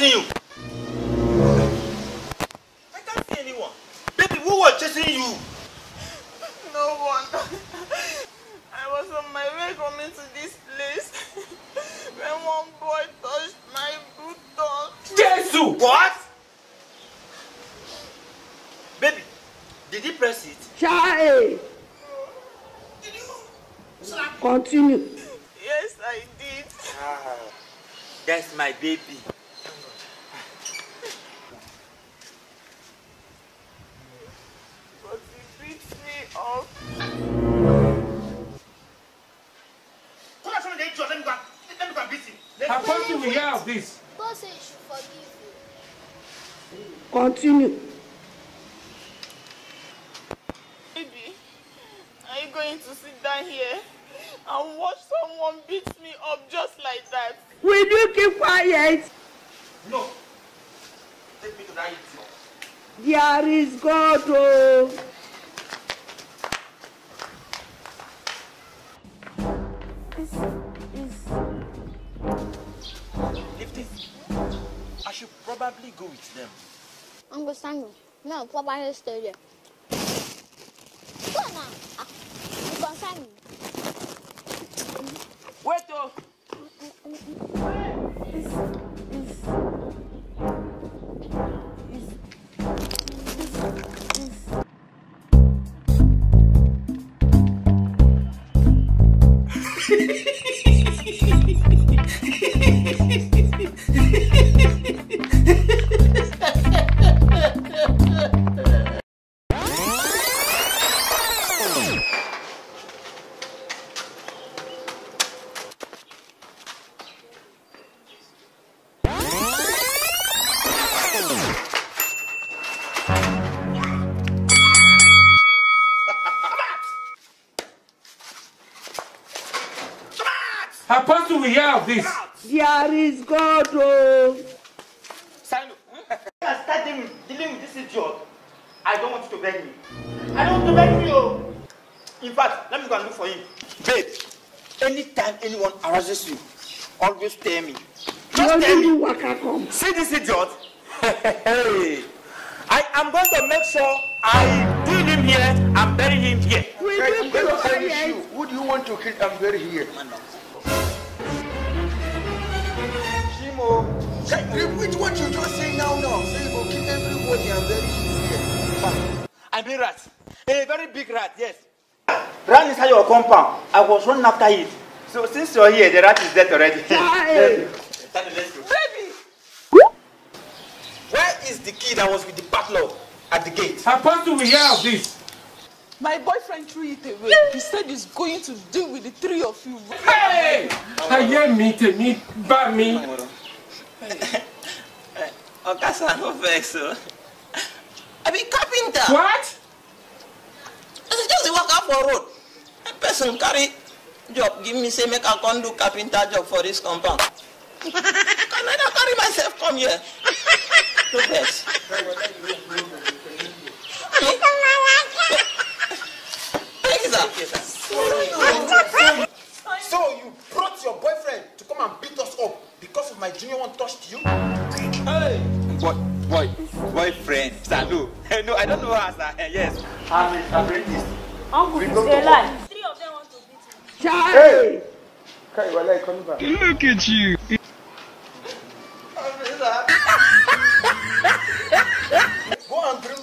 You. I can't see anyone. Baby, who was chasing you? No one. I was on my way coming to this place when one boy touched my boot dog. Jesus! What? Baby, did he press it? Charlie! Did you slap? Continue. Yes, I did. Ah, that's my baby. This. God said he should forgive you. Continue. Baby, are you going to sit down here and watch someone beat me up just like that? Will you keep quiet? No. Take me to that idiot. There is God, oh. I should probably go with them. Understand? No, probably stay there. Go now. Understand? Wait, oh. Apostle, we have this. There is God, oh. Sanu, I start dealing with this idiot. I don't want you to beg me. I don't want to beg you. In fact, let me go and look for him. Babe, anytime anyone harasses you, always tell me. Just tell me. See this idiot? Hey, I am going to make sure I do him here and bury him here. I'm going to punish you. Who do you want to kill and bury here? Which what you just say now? Say you will kill everybody and bury him here. I'm a rat. A very big rat, yes. Ran inside your compound. I was running after it. So since you're here, the rat is dead already. Hey. Baby! Where is the kid that was with the butler at the gate? Apostle, we hear of this. My boyfriend threw it away. He said he's going to deal with the three of you. Hey! I hear me, by me. That's no vex, so. I be carpenter. What? I just walk up for road. A person carry job, give me say make I come do carpenter job for this compound. Can I not carry myself come here? No vex. So you brought your boyfriend to come and beat us up because of my junior one touched you? Hey! Boyfriend. Salu. No, I don't know her. Yes. I'm an apprentice. Uncle, it's alive. Three of them want to beat me. Hey! Look at you. Go and drink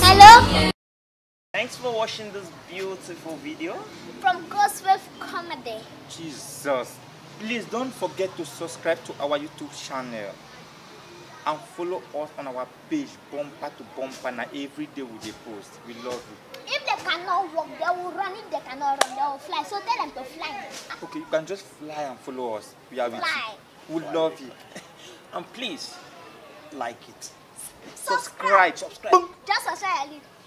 Hello? Thanks for watching this beautiful video from Goswave Comedy. Jesus. Please don't forget to subscribe to our YouTube channel and follow us on our page, Bumper to Bumper. Now every day we post. We love you. If they cannot walk, they will run. If they cannot run, they will fly. So tell them to fly. Okay, you can just fly and follow us. We are with you. We love you. And please, like it. Subscribe. Just subscribe.